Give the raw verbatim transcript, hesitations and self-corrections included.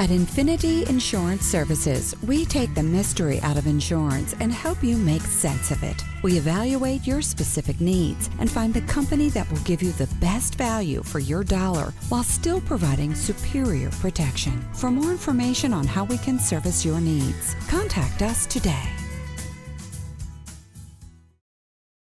At Infiniti Insurance Services, we take the mystery out of insurance and help you make sense of it. We evaluate your specific needs and find the company that will give you the best value for your dollar while still providing superior protection. For more information on how we can service your needs, contact us today.